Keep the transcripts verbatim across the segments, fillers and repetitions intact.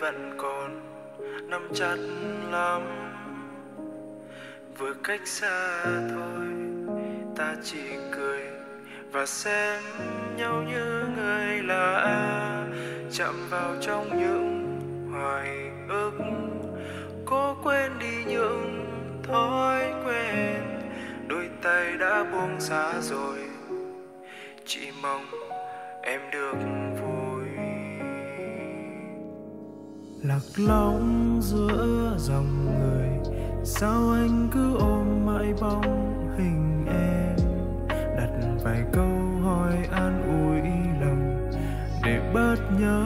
vẫn còn nắm chặt lắm. Vừa cách xa thôi ta chỉ cười và xem nhau như người lạ, chạm vào trong những hoài ức, cố quên đi những thói quen. Đôi tay đã buông xả rồi, chỉ mong em được vui. Lạc lõng giữa dòng người, sao anh cứ ôm mãi bóng hình em, đặt vài câu hỏi an ủi lòng để bớt nhớ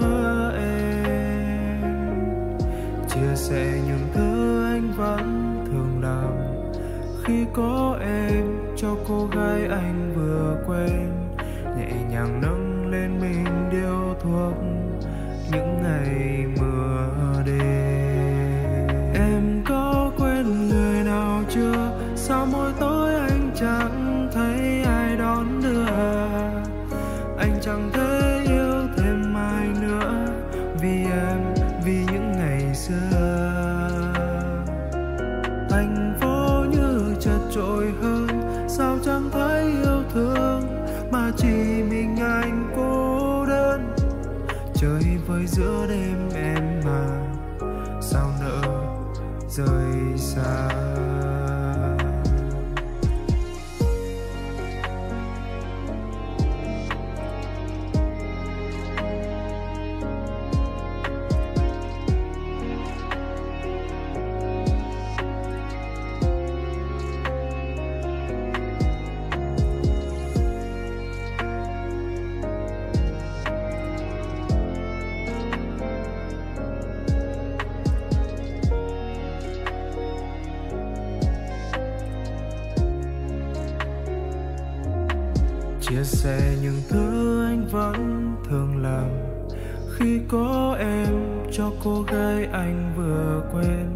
em. Chia sẻ những thứ anh vẫn thường làm khi có em cho cô gái anh vừa quen, nhẹ nhàng nâng lên mình điếu thuốc những ngày mưa đêm. Em có quên người nào chưa? Sao mỗi tối anh chẳng thấy ai đón đưa, anh chẳng thể yêu thêm ai nữa vì em, vì những ngày xưa. Thành phố như chật chội hơn, sao chẳng thấy yêu thương mà chỉ mình anh cô đơn. Chơi với giữa đêm em mà sao nỡ rời xa. Chia sẻ những thứ anh vẫn thường làm khi có em cho cô gái anh vừa quen,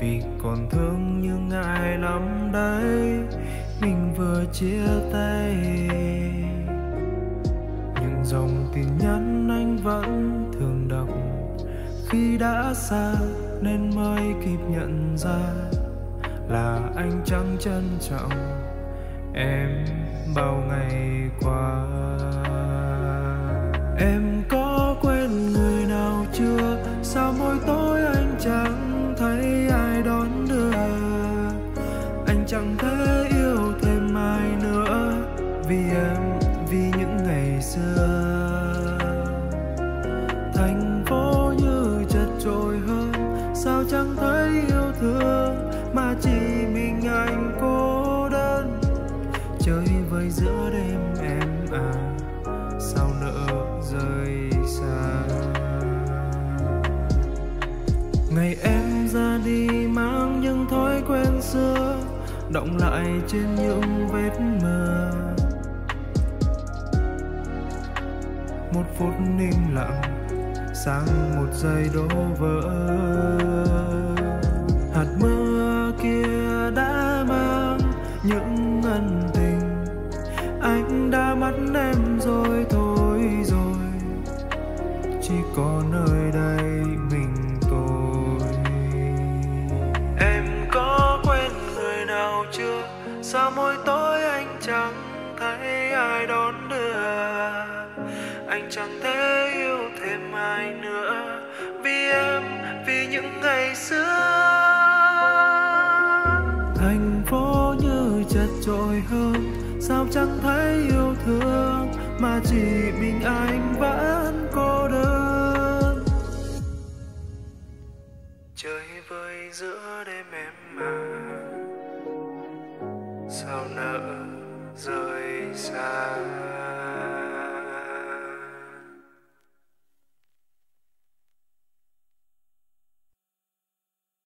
vì còn thương như ngại lắm đấy, mình vừa chia tay. Những dòng tin nhắn anh vẫn thường đọc khi đã xa nên mới kịp nhận ra là anh chẳng trân trọng em bao ngày qua. Em có quên người nào chưa? Sao mỗi tối anh chẳng thấy ai đón đưa, anh chẳng thể yêu thêm ai nữa vì em, vì những ngày xưa. Thành phố như chật chội hơn, sao chẳng thấy yêu thương mà chỉ mình anh cô đơn. Chơi với giữa đêm em à, sao nỡ rời xa. Ngày em ra đi mang những thói quen xưa, đọng lại trên những vết mờ. Một phút im lặng sang một giây đổ vỡ. Hạt mưa kia đã mang những ân tình anh đã mất em rồi, thôi rồi chỉ có nơi đây mình tôi. Em có quên người nào chưa? Sao mỗi tối anh chẳng thấy ai đón đưa, anh chẳng thể yêu thêm ai nữa vì em, vì những ngày xưa. Thành phố như chật chội hơn, sao chẳng thấy yêu thương mà chỉ mình anh vẫn cô đơn. Chơi vơi giữa đêm em mà sao nỡ rời xa.